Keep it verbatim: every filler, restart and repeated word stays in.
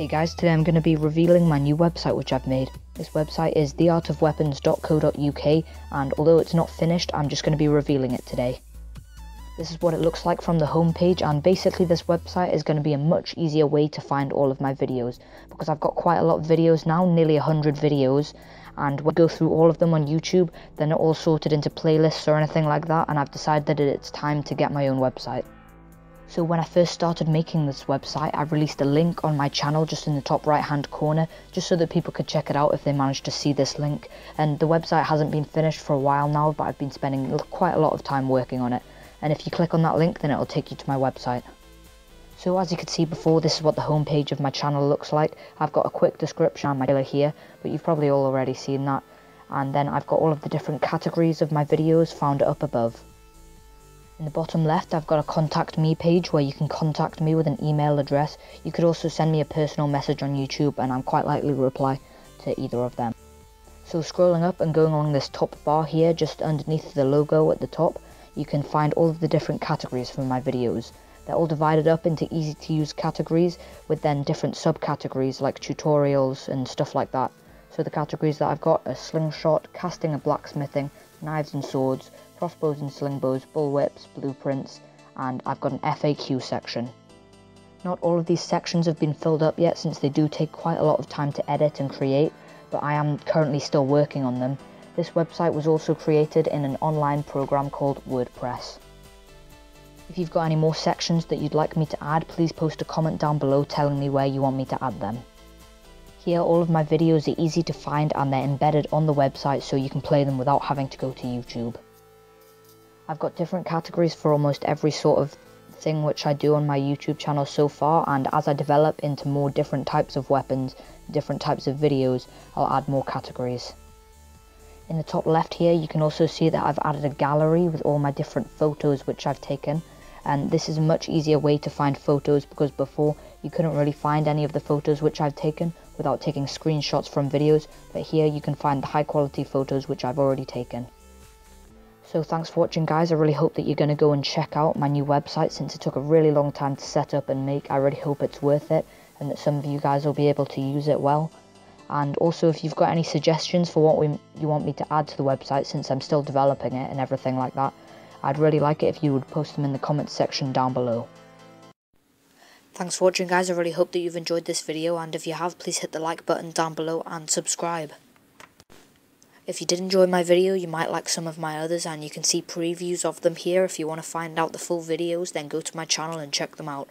Hey guys, today I'm going to be revealing my new website which I've made. This website is the art of weapons dot co dot U K, and although it's not finished, I'm just going to be revealing it today. This is what it looks like from the homepage, and basically this website is going to be a much easier way to find all of my videos, because I've got quite a lot of videos now, nearly one hundred videos, and when I go through all of them on YouTube, they're not all sorted into playlists or anything like that, and I've decided that it's time to get my own website. So when I first started making this website, I released a link on my channel just in the top right hand corner, just so that people could check it out if they managed to see this link. And the website hasn't been finished for a while now, but I've been spending quite a lot of time working on it. And if you click on that link, then it'll take you to my website. So as you could see before, this is what the homepage of my channel looks like. I've got a quick description on my trailer here, but you've probably all already seen that. And then I've got all of the different categories of my videos found up above. In the bottom left, I've got a contact me page where you can contact me with an email address. You could also send me a personal message on YouTube, and I'm quite likely to reply to either of them. So scrolling up and going along this top bar here, just underneath the logo at the top, you can find all of the different categories for my videos. They're all divided up into easy to use categories with then different subcategories like tutorials and stuff like that. So the categories that I've got are slingshot, casting and blacksmithing, knives and swords, crossbows and slingbows, bullwhips, blueprints, and I've got an F A Q section. Not all of these sections have been filled up yet, since they do take quite a lot of time to edit and create, but I am currently still working on them. This website was also created in an online program called WordPress. If you've got any more sections that you'd like me to add, please post a comment down below telling me where you want me to add them. Here all of my videos are easy to find, and they're embedded on the website so you can play them without having to go to YouTube. I've got different categories for almost every sort of thing which I do on my YouTube channel so far, and as I develop into more different types of weapons, different types of videos, I'll add more categories. In the top left here you can also see that I've added a gallery with all my different photos which I've taken, and this is a much easier way to find photos, because before you couldn't really find any of the photos which I've taken without taking screenshots from videos, but here you can find the high quality photos which I've already taken. So thanks for watching guys, I really hope that you're going to go and check out my new website, since it took a really long time to set up and make. I really hope it's worth it, and that some of you guys will be able to use it well. And also if you've got any suggestions for what we, you want me to add to the website, since I'm still developing it and everything like that, I'd really like it if you would post them in the comments section down below. Thanks for watching guys, I really hope that you've enjoyed this video, and if you have, please hit the like button down below and subscribe. If you did enjoy my video, you might like some of my others, and you can see previews of them here. If you want to find out the full videos, then go to my channel and check them out.